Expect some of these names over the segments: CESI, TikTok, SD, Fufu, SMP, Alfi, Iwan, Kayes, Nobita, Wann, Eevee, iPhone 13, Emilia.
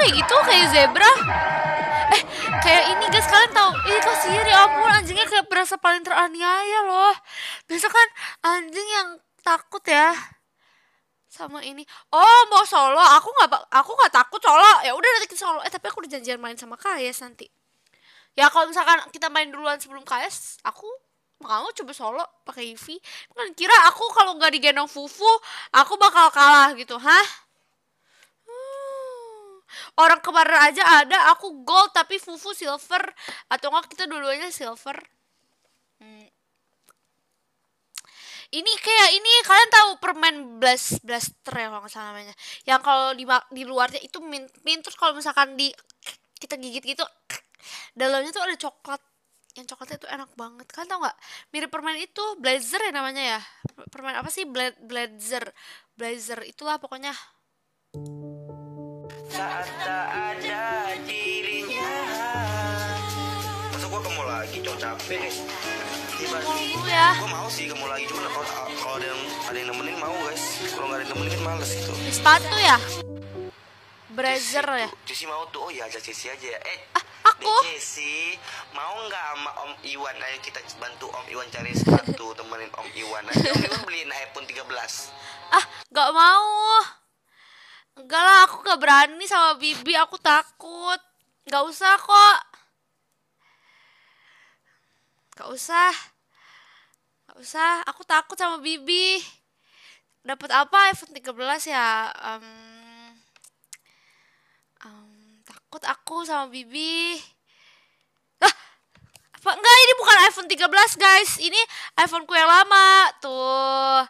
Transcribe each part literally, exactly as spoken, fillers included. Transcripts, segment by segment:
kayak gitu, kayak zebra. Eh, kayak ini guys, kalian tahu? Ini eh, kok sihir ya ampun, anjingnya kayak berasa paling teraniaya loh. Biasa kan anjing yang takut ya sama ini. Oh, mau solo? Aku nggak, aku nggak takut solo. Ya udah nanti kita solo. Eh, tapi aku udah janjian main sama Kayes nanti. Ya kalau misalkan kita main duluan sebelum Kayes, aku mau coba solo pakai Eevee. Kan kira aku kalau nggak digendong Fufu, aku bakal kalah gitu, hah? Orang kemarin aja ada, aku gold tapi Fufu silver. Atau enggak kita dua-duanya silver. Hmm. Ini kayak ini, kalian tahu permen blast blaster ya kalau nggak salah namanya. Yang kalau di, di luarnya itu mint, mint terus kalau misalkan di kita gigit gitu, dalamnya tuh ada coklat. Yang coklatnya itu enak banget. Kalian tahu nggak? Mirip permen itu, blazer ya namanya ya. Permen apa sih? Bla blazer. Blazer itulah pokoknya. Saat tak ada dirinya, masa gue kemu lagi, cowok capek. Tunggu ya. Gue mau sih kemu lagi, cuman kalau ada yang ada yang nemenin mau guys. Kalau nggak ada yang nemenin kan males gitu. Sepatu ya, blazer ya. Cesi mau tuh, oh ya ajak Cesi aja. Eh, ah, aku. Cesi mau nggak sama Om Iwan? Ayo kita bantu Om Iwan cari sepatu, temenin Om Iwan. Nanti Om Iwan beliin iPhone tiga belas. Ah, nggak mau. Enggak lah, aku gak berani sama Bibi, aku takut. Gak usah kok. Gak usah. Gak usah, aku takut sama Bibi. Dapat apa iPhone tiga belas ya? Um, um, takut aku sama Bibi. Lah, apa? Enggak, ini bukan iPhone tiga belas guys. Ini iPhoneku yang lama. Tuh.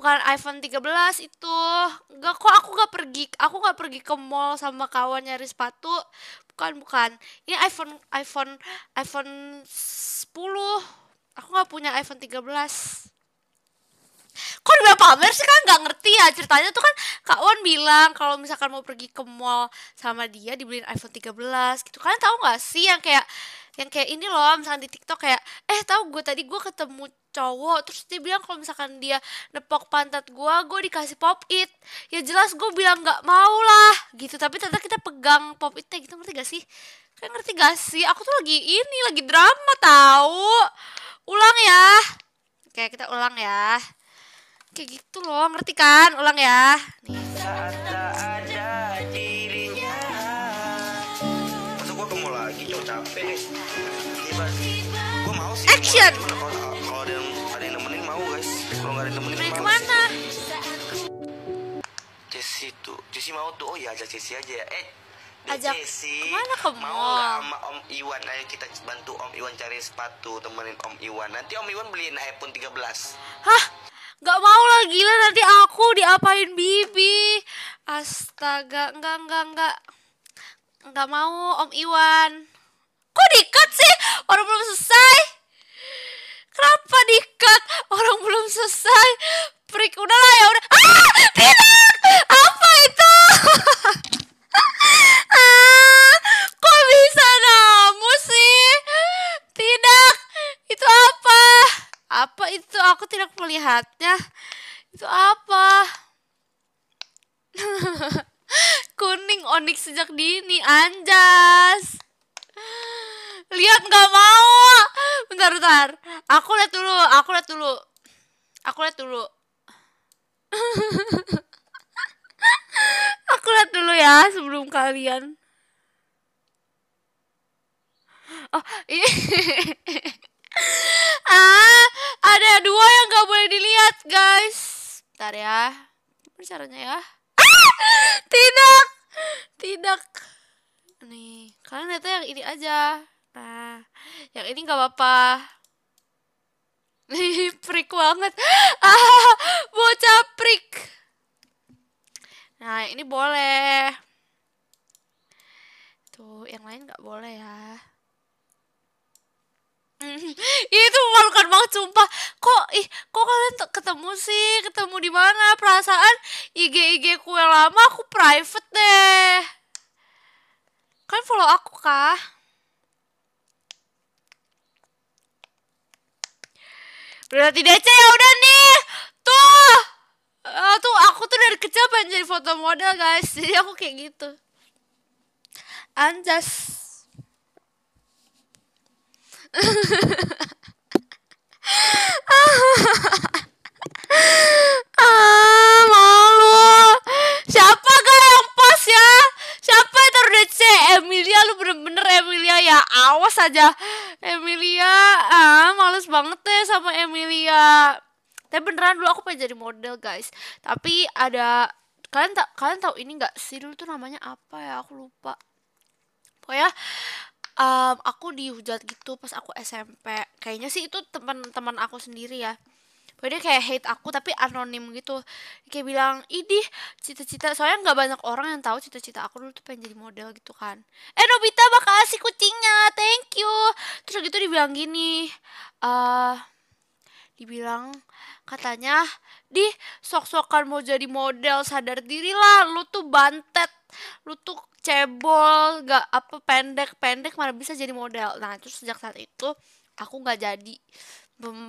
Bukan iPhone tiga belas itu. Enggak kok, aku gak pergi. Aku gak pergi ke mall sama kawan nyari sepatu. Bukan, bukan. Ini iPhone iPhone iPhone sepuluh. Aku gak punya iPhone tiga belas. Kok dibilang pamer sih, kan gak ngerti ya. Ceritanya tuh kan Kak Wan bilang kalau misalkan mau pergi ke mall sama dia dibeliin iPhone tiga belas gitu. Kalian tahu gak sih yang kayak yang kayak ini loh, misalkan di TikTok kayak, eh tahu gue tadi gue ketemu cowok, terus dia bilang kalau misalkan dia nepok pantat gue, gue dikasih pop it. Ya jelas gue bilang gak mau lah gitu, tapi ternyata kita pegang pop itnya gitu, ngerti gak sih? Kayak ngerti gak sih? Aku tuh lagi ini, lagi drama tahu. Ulang ya. Oke, kita ulang ya. Kayak gitu loh, ngerti kan? Ulang ya. Nih. Saat tak ada dirinya, masa gue kemu lagi, cowok capek. Gue mau sih. Action! Main kemana? Cesi tuh, Cesi mau tuh, oh ya ajak Cesi aja ya. Eh, ajak Cesi kemana ke mall? Mau gak sama Om Iwan? Ayo kita bantu Om Iwan cari sepatu, temenin Om Iwan. Nanti Om Iwan beliin iPhone tiga belas. Hah? Gak mau lah, gila nanti aku diapain Bibi. Astaga, enggak, enggak, enggak. Enggak mau Om Iwan. Kok di-cut sih? Orang belum selesai. Kenapa dikat? Orang belum selesai. Prik, udahlah ya udah. Ah, tidak. Apa itu? Ah, kok bisa namu sih? Tidak. Itu apa? Apa itu? Aku tidak melihatnya. Itu apa? Kuning Onyx sejak dini, anjas. Lihat nggak mau. Bentar, bentar. Aku lihat dulu, aku lihat dulu. Aku lihat dulu. Aku lihat dulu ya sebelum kalian. Oh, ini. Ah, ada dua yang nggak boleh dilihat, guys. Bentar ya. Gimana caranya ya? Ah, tidak. Tidak. Nih, kalian lihat yang ini aja. Nah, yang ini gak apa-apa. Nih, prik banget. Ah, bocah prik. Nah, ini boleh. Tuh, yang lain gak boleh ya. Ini tuh memalukan banget, sumpah. Kok, ih, kok kalian ketemu sih? Ketemu di mana? Perasaan I G I G ku yang lama aku private deh. Kalian follow aku kah? Berarti D C ya udah nih. Tuh. Uh, tuh aku tuh dari kecil pengen jadi foto model, guys. Jadi aku kayak gitu. 앉았어. Ah, malu. Siapa gak yang pas ya? Siapa yang taruh D C? Emilia, lu bener-bener Emilia ya. Awas aja Emilia. Ah, males banget deh sama Emilia. Tapi beneran dulu aku pengen jadi model guys. Tapi ada, kalian tak kalian tahu ini nggak sih, dulu tuh namanya apa ya, aku lupa. Pokoknya um, aku dihujat gitu pas aku S M P. Kayaknya sih itu teman-teman aku sendiri ya. Pokoknya dia kayak hate aku tapi anonim gitu. Dia kayak bilang, idih cita-cita, soalnya nggak banyak orang yang tahu cita-cita aku dulu tuh pengen jadi model gitu kan. Eh Nobita makasih kucingnya, thank you. Terus gitu dibilang gini, eh uh, dibilang katanya, di sok-sokan mau jadi model, sadar diri lah, lu tuh bantet, lu tuh cebol, gak apa, pendek-pendek mana bisa jadi model. Nah terus sejak saat itu aku gak jadi,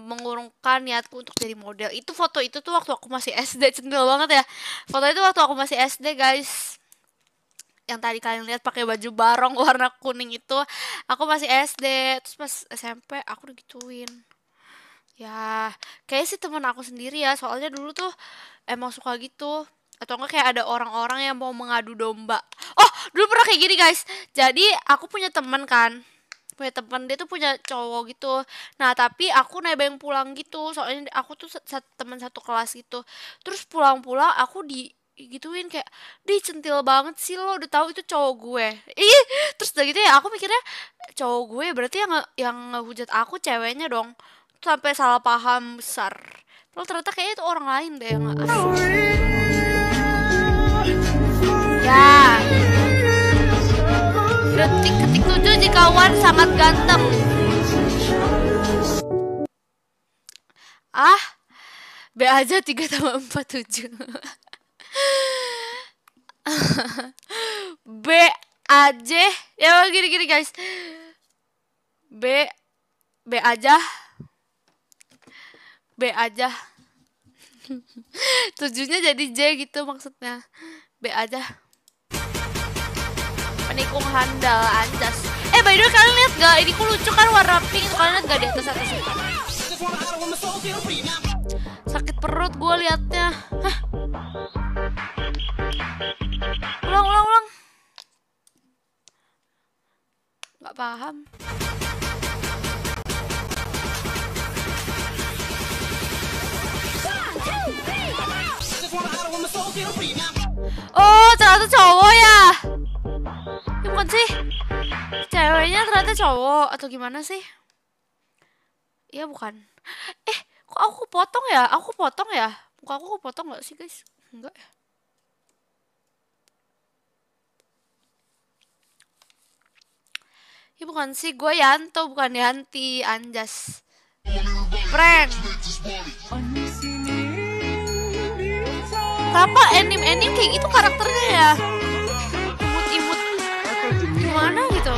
mengurungkan niatku untuk jadi model. Itu foto itu tuh waktu aku masih S D, cendel banget ya. Foto itu waktu aku masih S D guys, yang tadi kalian lihat pakai baju barong warna kuning itu, aku masih S D. Terus pas S M P aku digituin. Ya, kayak sih temen aku sendiri ya, soalnya dulu tuh emang suka gitu. Atau enggak kayak ada orang-orang yang mau mengadu domba. Oh, dulu pernah kayak gini guys. Jadi aku punya temen kan, punya temen, dia tuh punya cowok gitu. Nah, tapi aku nebeng pulang gitu, soalnya aku tuh temen satu kelas gitu. Terus pulang-pulang aku di gituin kayak, di centil banget sih lo, udah tahu itu cowok gue. Ih, terus udah gitu ya aku mikirnya cowok gue, berarti yang yang ngehujat aku ceweknya dong. Sampai salah paham besar. Lalu ternyata kayaknya itu orang lain deh yang nggak asik. Ya. Detik-detik tujuh jika Wan sangat ganteng. Ah, B aja tiga tambah empat tujuh. B aja, ya gini-gini guys. B, B aja. B aja. Tujuhnya jadi J gitu maksudnya. B aja. Penikung handal anjas. Eh by the way kalian lihat gak? Ini ku lucu kan warna pink. Kalian lihat gak di atas atas? Sakit perut gue liatnya. Hah. Ulang ulang ulang. Gak paham. Oh ternyata cowok ya? Ya bukan sih, ceweknya ternyata cowok atau gimana sih? Ya bukan. Eh kok aku potong ya? Aku potong ya? Muka aku potong gak sih guys? Enggak ya? Ya bukan sih, gue Yanto bukan Yanti. Anjas. Prank. Kenapa anime-anime kayak gitu karakternya ya? Imut-imut gimana gitu?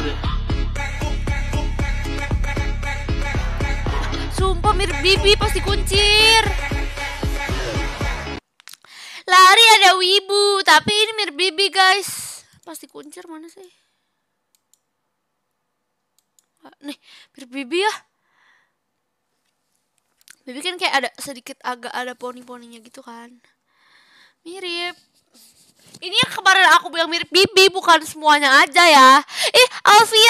Sumpah mirip Bibi pasti kuncir. Lari ada Wibu, tapi ini mirip Bibi guys. Pasti kuncir mana sih? Nih, mirip Bibi ya. Bibi kan kayak ada sedikit agak ada poni-poninya gitu kan. Mirip. Ini yang kemarin aku bilang mirip Bibi, bukan semuanya aja ya. Ih, Alfi